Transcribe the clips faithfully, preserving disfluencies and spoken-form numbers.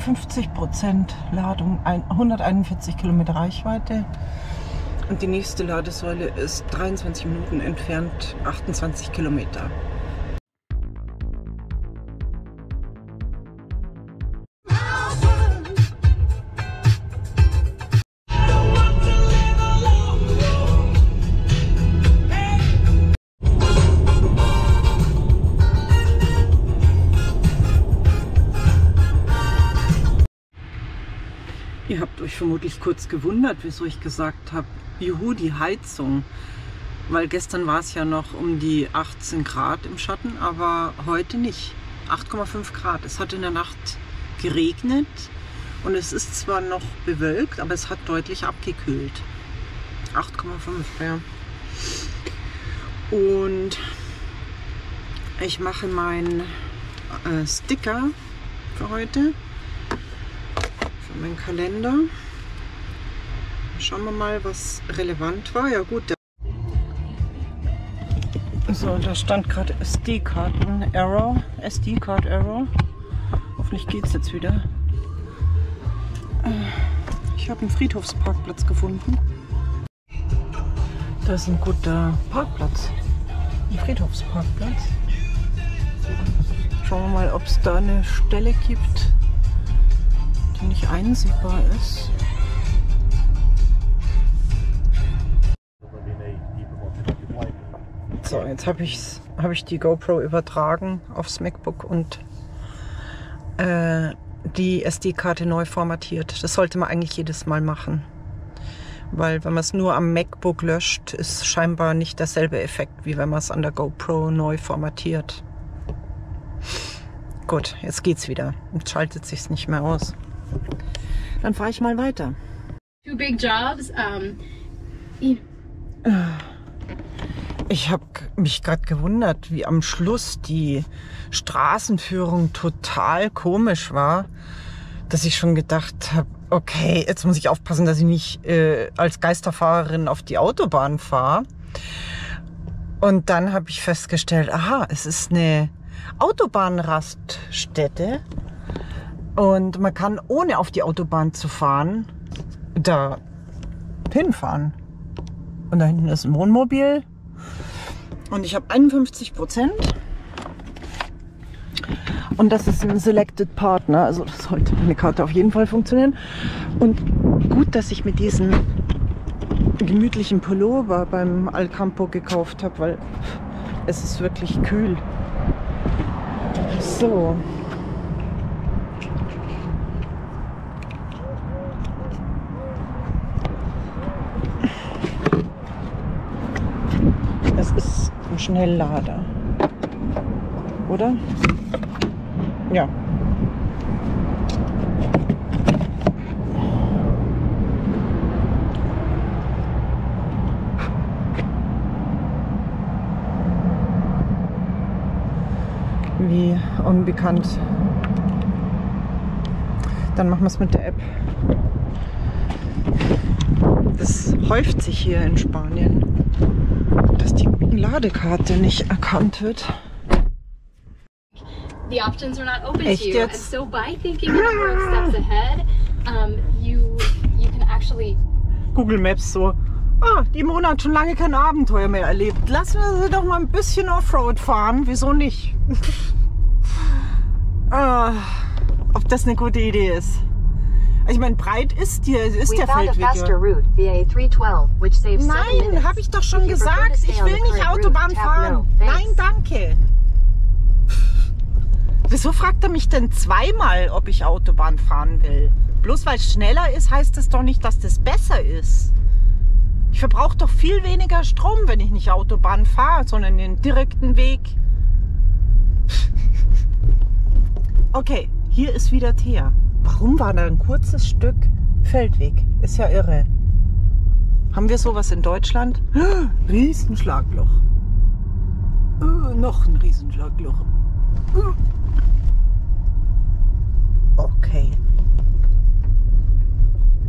fünfundfünfzig Prozent Ladung, hunderteinundvierzig Kilometer Reichweite. Und die nächste Ladesäule ist dreiundzwanzig Minuten entfernt, achtundzwanzig Kilometer. Ihr habt euch vermutlich kurz gewundert, wieso ich gesagt habe, juhu, die Heizung. Weil gestern war es ja noch um die achtzehn Grad im Schatten, aber heute nicht. acht Komma fünf Grad. Es hat in der Nacht geregnet und es ist zwar noch bewölkt, aber es hat deutlich abgekühlt. acht Komma fünf, ja. Und ich mache meinen äh, Sticker für heute. Mein Kalender. Schauen wir mal, was relevant war. Ja gut. So, da stand gerade S D-Karten-Error. S D-Card-Error. Hoffentlich geht es jetzt wieder. Ich habe einen Friedhofsparkplatz gefunden. Das ist ein guter Parkplatz. Ein Friedhofsparkplatz. Schauen wir mal, ob es da eine Stelle gibt, nicht einsehbar ist. So, jetzt habe ich's, habe ich die GoPro übertragen aufs MacBook und äh, die S D-Karte neu formatiert. Das sollte man eigentlich jedes Mal machen, weil wenn man es nur am MacBook löscht, ist scheinbar nicht derselbe Effekt, wie wenn man es an der GoPro neu formatiert. Gut, jetzt geht's wieder. Jetzt schaltet sich's nicht mehr aus. Dann fahre ich mal weiter. Two big jobs. Um, ich habe mich gerade gewundert, wie am Schluss die Straßenführung total komisch war, dass ich schon gedacht habe, okay, jetzt muss ich aufpassen, dass ich nicht äh, als Geisterfahrerin auf die Autobahn fahre. Und dann habe ich festgestellt, aha, es ist eine Autobahnraststätte. Und man kann, ohne auf die Autobahn zu fahren, da hinfahren. Und da hinten ist ein Wohnmobil. Und ich habe einundfünfzig Prozent. Und das ist ein Selected Partner. Also das sollte meine Karte auf jeden Fall funktionieren. Und gut, dass ich mit diesem gemütlichen Pullover beim Alcampo gekauft habe, weil es ist wirklich kühl. So. Schnelllader, oder? Ja. Wie unbekannt. Dann machen wir es mit der App. Das häuft sich hier in Spanien, dass die Ladekarte nicht erkannt wird. The options are not open to you, and so by thinking a number of steps ahead, um, you you can actually Google Maps so. Ah, die Mona hat schon lange kein Abenteuer mehr erlebt. Lassen wir sie doch mal ein bisschen Offroad fahren. Wieso nicht? ah, ob das eine gute Idee ist. Ich meine, breit ist, die, ist der Feldweg. Nein, habe ich doch schon gesagt. Ich will nicht Autobahn fahren. Nein, danke. Wieso fragt er mich denn zweimal, ob ich Autobahn fahren will? Bloß weil es schneller ist, heißt das doch nicht, dass das besser ist. Ich verbrauche doch viel weniger Strom, wenn ich nicht Autobahn fahre, sondern den direkten Weg. Okay, hier ist wieder Thea. Warum war da ein kurzes Stück Feldweg? Ist ja irre. Haben wir sowas in Deutschland? Riesenschlagloch. Uh, noch ein Riesenschlagloch. Uh. Okay.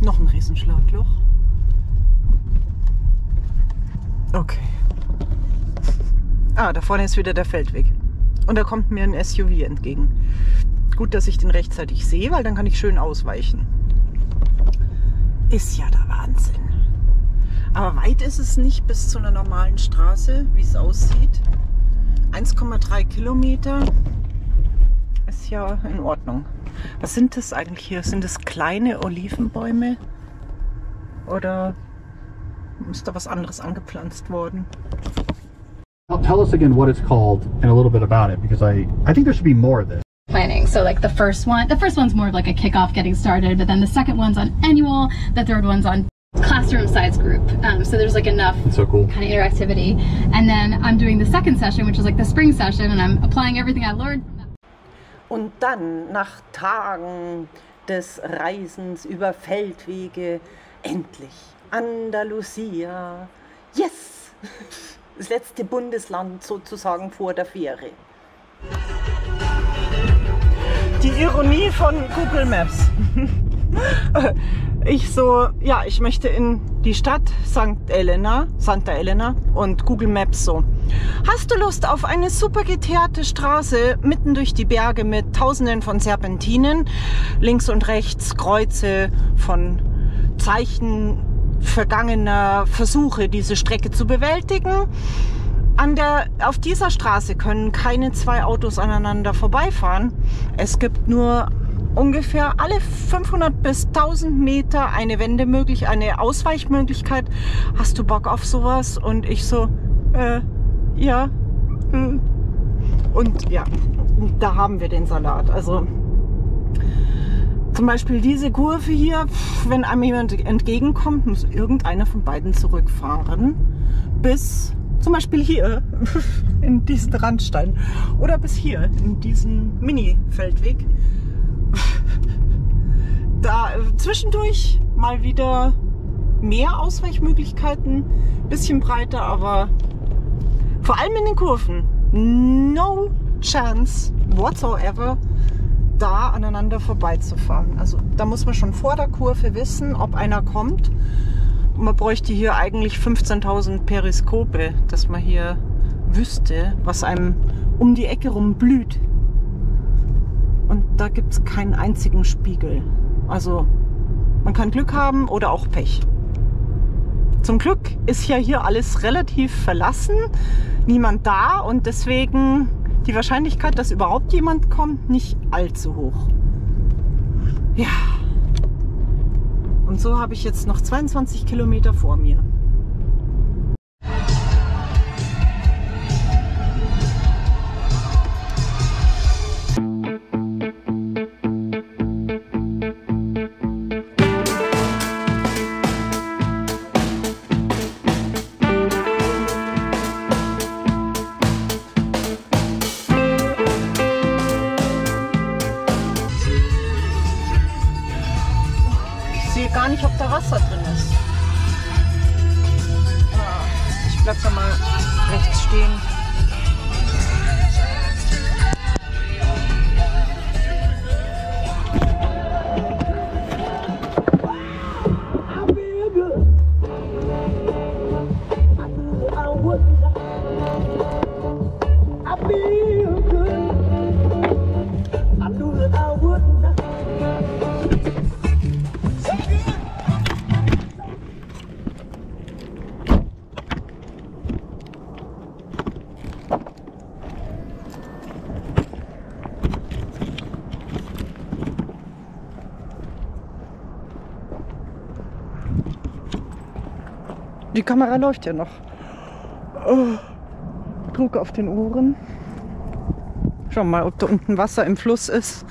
Noch ein Riesenschlagloch. Okay. Ah, da vorne ist wieder der Feldweg. Und da kommt mir ein S U V entgegen. Gut, dass ich den rechtzeitig sehe, weil dann kann ich schön ausweichen. Ist ja der Wahnsinn. Aber weit ist es nicht bis zu einer normalen Straße, wie es aussieht. eins Komma drei Kilometer ist ja in Ordnung. Was sind das eigentlich hier? Sind das kleine Olivenbäume? Oder ist da was anderes angepflanzt worden? Tell us again what it's called and a little bit about it, because I, I think there should be more of this. Planning. So like the first one, the first one's more of like a kickoff, getting started, but then the second one's on annual, the third one's on classroom size group, um, so there's like enough so cool. kind of interactivity. And then I'm doing the second session, which is like the spring session, and I'm applying everything I learned. Und dann, nach Tagen des Reisens über Feldwege, endlich Andalusia. Yes! Das letzte Bundesland sozusagen vor der Fähre. Die Ironie von Google Maps. Ich so, ja, ich möchte in die Stadt Sankt Elena, Santa Elena, und Google Maps so. Hast du Lust auf eine super geteerte Straße mitten durch die Berge mit Tausenden von Serpentinen, links und rechts Kreuze von Zeichen vergangener Versuche, diese Strecke zu bewältigen? An der, auf dieser Straße können keine zwei Autos aneinander vorbeifahren. Es gibt nur ungefähr alle fünfhundert bis tausend Meter eine Wende möglich, eine Ausweichmöglichkeit. Hast du Bock auf sowas? Und ich so, äh, ja. Hm. Und ja, da haben wir den Salat. Also zum Beispiel diese Kurve hier, wenn einem jemand entgegenkommt, muss irgendeiner von beiden zurückfahren bis... Zum Beispiel hier in diesen Randstein oder bis hier in diesen Mini-Feldweg. Da zwischendurch mal wieder mehr Ausweichmöglichkeiten, bisschen breiter, aber vor allem in den Kurven. No chance whatsoever, da aneinander vorbeizufahren. Also da muss man schon vor der Kurve wissen, ob einer kommt. Man bräuchte hier eigentlich fünfzehntausend Periskope, dass man hier wüsste, was einem um die Ecke rum blüht. Und da gibt es keinen einzigen Spiegel. Also man kann Glück haben oder auch Pech. Zum Glück ist ja hier alles relativ verlassen, niemand da und deswegen die Wahrscheinlichkeit, dass überhaupt jemand kommt, nicht allzu hoch. Ja. Und so habe ich jetzt noch zweiundzwanzig Kilometer vor mir. Gar nicht, ob da Wasser drin ist. Ich bleib da mal rechts stehen. Die Kamera läuft ja noch. Oh, Druck auf den Ohren. Schauen wir mal, ob da unten Wasser im Fluss ist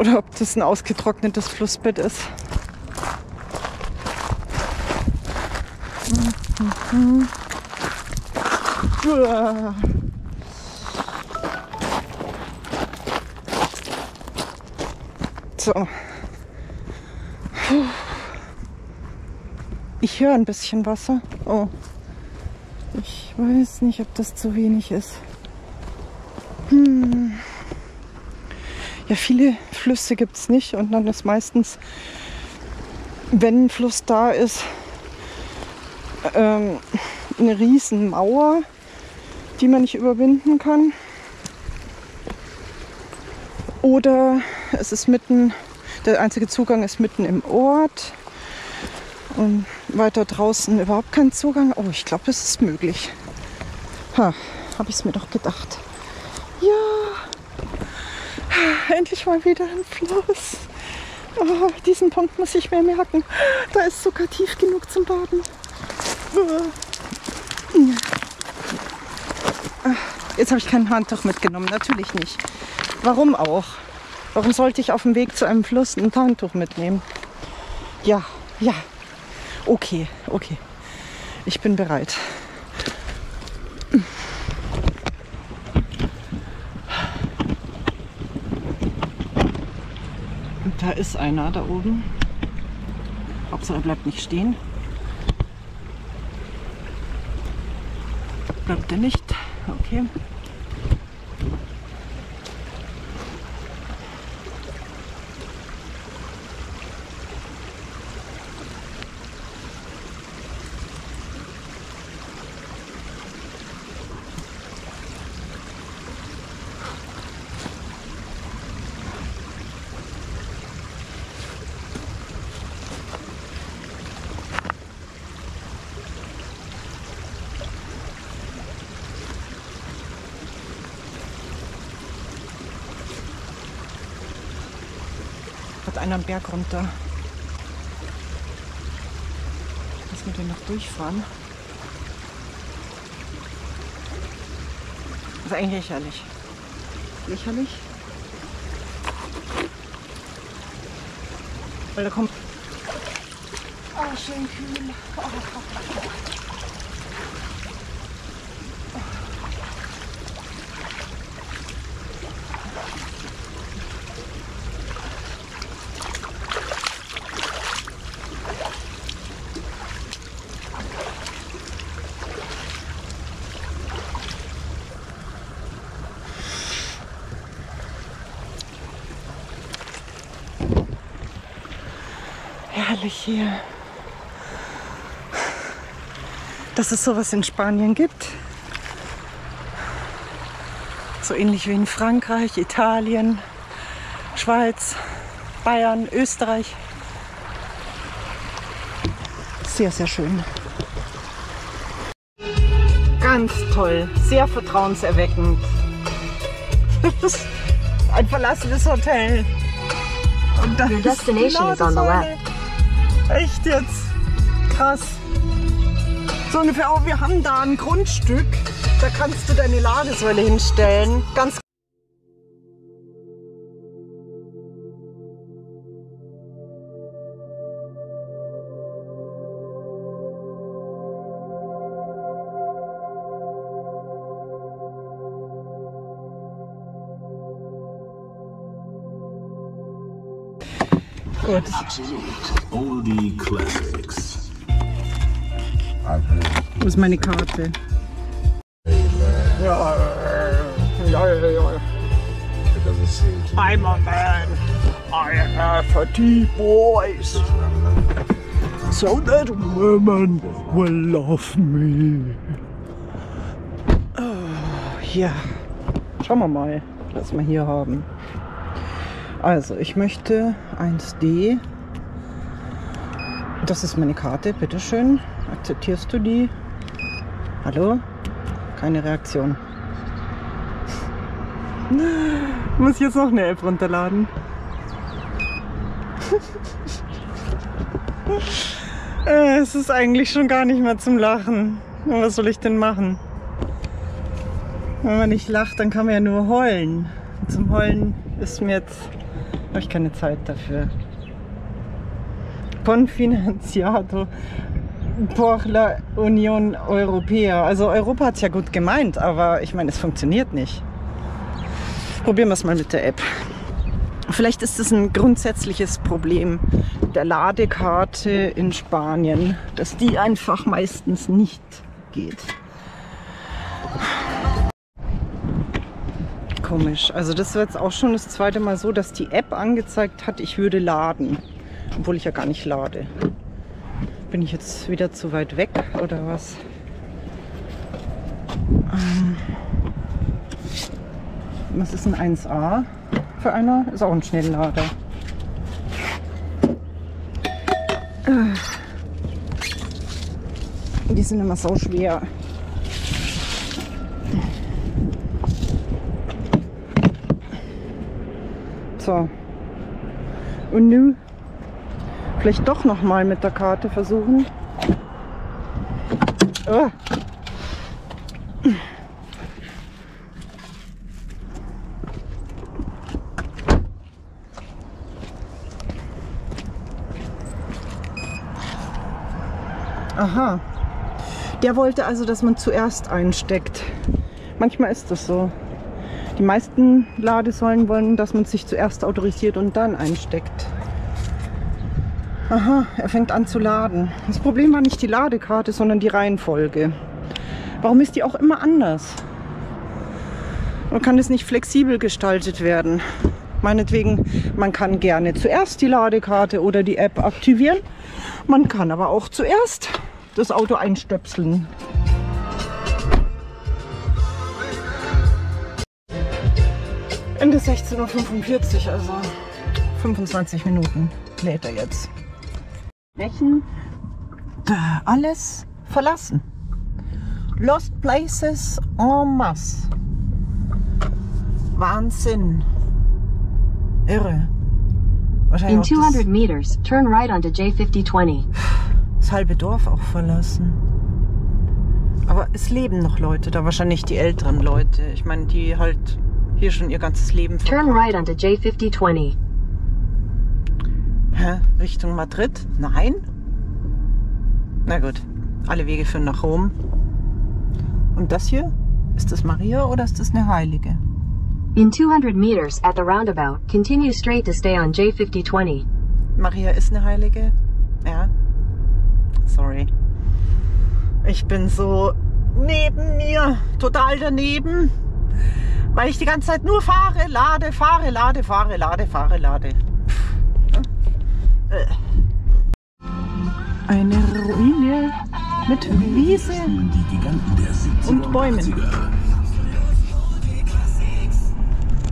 oder ob das ein ausgetrocknetes Flussbett ist. Mhm. Uah. So. Puh. Ich höre ein bisschen Wasser. Oh, ich weiß nicht, ob das zu wenig ist. Hm. Ja, viele Flüsse gibt es nicht und dann ist meistens, wenn ein Fluss da ist, ähm, eine riesen Mauer, die man nicht überwinden kann. Oder es ist mitten, der einzige Zugang ist mitten im Ort. Und weiter draußen überhaupt kein Zugang. Oh, ich glaube, es ist möglich. Ha, habe ich es mir doch gedacht. Ja, endlich mal wieder ein Fluss. Oh, diesen Punkt muss ich mir merken. Da ist sogar tief genug zum Baden. Jetzt habe ich kein Handtuch mitgenommen. Natürlich nicht. Warum auch? Warum sollte ich auf dem Weg zu einem Fluss ein Handtuch mitnehmen? Ja, ja. Okay, okay. Ich bin bereit. Und da ist einer da oben. Hauptsache er bleibt nicht stehen. Bleibt er nicht? Okay. Einen Berg runter. Lass mich den noch durchfahren. Das ist eigentlich lächerlich. Lächerlich? Weil da kommt. Oh, schön kühl. Oh, oh, oh. Hier, dass es sowas in Spanien gibt, so ähnlich wie in Frankreich, Italien, Schweiz, Bayern, Österreich. Sehr, sehr schön. Ganz toll, sehr vertrauenserweckend. Ein verlassenes Hotel. Und da ist genau das Sonne. Echt jetzt? Krass. So ungefähr, oh, wir haben da ein Grundstück, da kannst du deine Ladesäule hinstellen. Ganz gut. Wo ist meine Karte? Ja, ja, ja, ja. I'm a man. I have a voice. So that women will love me. Oh, ja. Schauen wir mal, was wir hier haben. Also, ich möchte eins D. Das ist meine Karte, bitteschön. Akzeptierst du die? Hallo? Keine Reaktion. Muss ich jetzt noch eine App runterladen? Es ist eigentlich schon gar nicht mehr zum Lachen. Was soll ich denn machen? Wenn man nicht lacht, dann kann man ja nur heulen. Und zum Heulen ist mir jetzt... habe ich keine Zeit dafür. Confinanziado por la Unión Europea. Also Europa hat es ja gut gemeint, aber ich meine, es funktioniert nicht. Probieren wir es mal mit der App. Vielleicht ist es ein grundsätzliches Problem der Ladekarte in Spanien, dass die einfach meistens nicht geht. Komisch. Also das war jetzt auch schon das zweite Mal so, dass die App angezeigt hat, ich würde laden. Obwohl ich ja gar nicht lade. Bin ich jetzt wieder zu weit weg oder was? Ähm, was ist ein eins A? für einer? Ist auch ein Schnelllader. Die sind immer so schwer. So. Und nun vielleicht doch noch mal mit der Karte versuchen. Oh. Aha. Der wollte also, dass man zuerst einsteckt. Manchmal ist das so. Die meisten Ladesäulen wollen, dass man sich zuerst autorisiert und dann einsteckt. Aha, er fängt an zu laden. Das Problem war nicht die Ladekarte, sondern die Reihenfolge. Warum ist die auch immer anders? Und kann das nicht flexibel gestaltet werden? Meinetwegen, man kann gerne zuerst die Ladekarte oder die App aktivieren. Man kann aber auch zuerst das Auto einstöpseln. Ende sechzehn Uhr fünfundvierzig, also fünfundzwanzig Minuten lädt er jetzt. Welchen? Alles verlassen. Lost Places en masse. Wahnsinn. Irre. In two hundred meters, turn right onto J fünfzig zwanzig. Das halbe Dorf auch verlassen. Aber es leben noch Leute da, wahrscheinlich die älteren Leute. Ich meine, die halt hier schon ihr ganzes Leben verbracht. Turn right onto J fünfzig zwanzig. Hä? Richtung Madrid? Nein? Na gut, alle Wege führen nach Rom. Und das hier? Ist das Maria oder ist das eine Heilige? In two hundred meters at the roundabout, continue straight to stay on J fünfzig zwanzig. Maria ist eine Heilige? Ja. Sorry. Ich bin so neben mir, total daneben, weil ich die ganze Zeit nur fahre, lade, fahre, lade, fahre, lade, fahre, lade. Eine Ruine mit Wiese und Bäumen.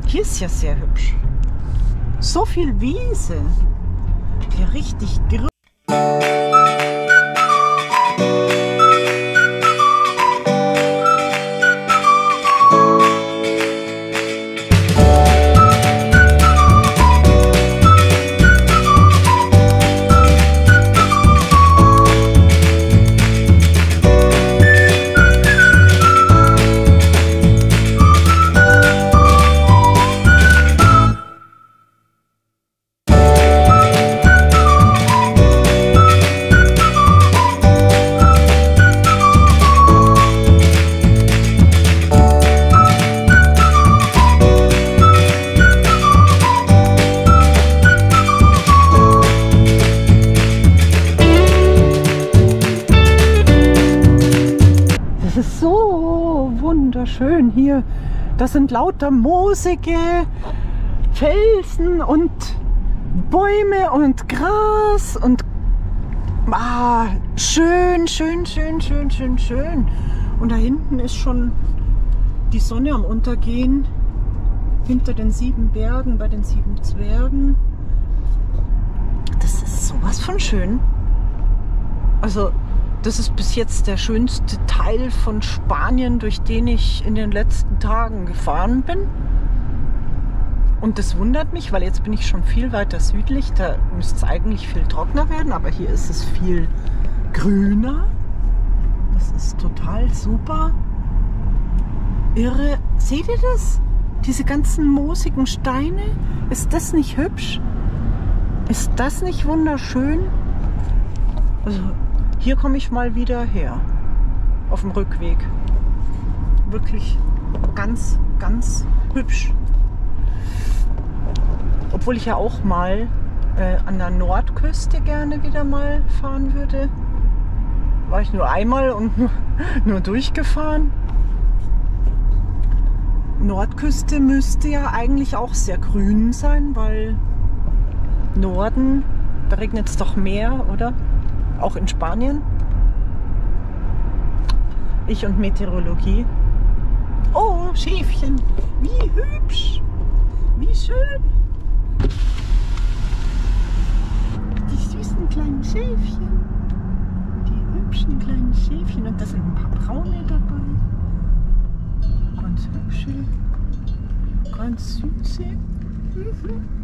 Hier ist ja sehr hübsch. So viel Wiese. Hier richtig grün. Schön hier, das sind lauter moosige Felsen und Bäume und Gras und ah, schön, schön, schön, schön, schön, schön. Und da hinten ist schon die Sonne am Untergehen, hinter den sieben Bergen, bei den sieben Zwergen. Das ist sowas von schön. Also das ist bis jetzt der schönste Teil von Spanien, durch den ich in den letzten Tagen gefahren bin. Und das wundert mich, weil jetzt bin ich schon viel weiter südlich. Da müsste es eigentlich viel trockener werden, aber hier ist es viel grüner. Das ist total super. Irre. Seht ihr das? Diese ganzen moosigen Steine. Ist das nicht hübsch? Ist das nicht wunderschön? Also hier komme ich mal wieder her, auf dem Rückweg. Wirklich ganz, ganz hübsch. Obwohl ich ja auch mal äh, an der Nordküste gerne wieder mal fahren würde. War ich nur einmal und nur, nur durchgefahren. Nordküste müsste ja eigentlich auch sehr grün sein, weil Norden, da regnet es doch mehr, oder? Auch in Spanien. Ich und Meteorologie. Oh, Schäfchen. Wie hübsch. Wie schön! Die süßen kleinen Schäfchen. Die hübschen kleinen Schäfchen. Und da sind ein paar braune dabei. Ganz hübsche. Ganz süße. Mhm.